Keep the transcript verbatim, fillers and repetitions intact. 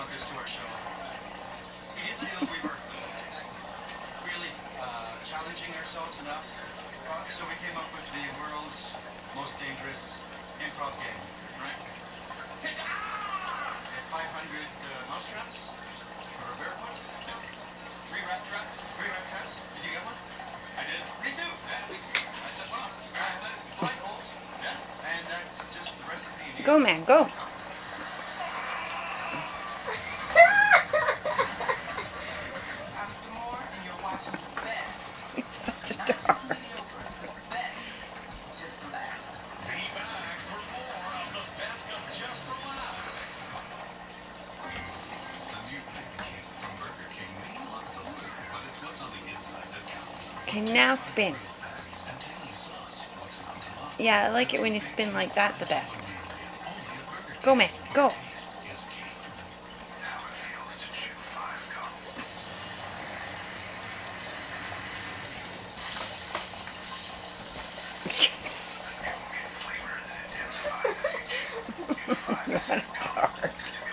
brought this to our show. We didn't feel we were really uh, challenging ourselves enough, so we came up with the world's most dangerous improv game, right? We had five hundred uh, mouse traps, or bear ones. Three rat traps. Three rat traps? Did you get one? I did. Me too. Yeah. I said one. I said blindfolds. Yeah. And that's just the recipe you need. Go, man, go. Okay, now spin. Yeah, I like it when you spin like that the best. Go, man, go. What a tart.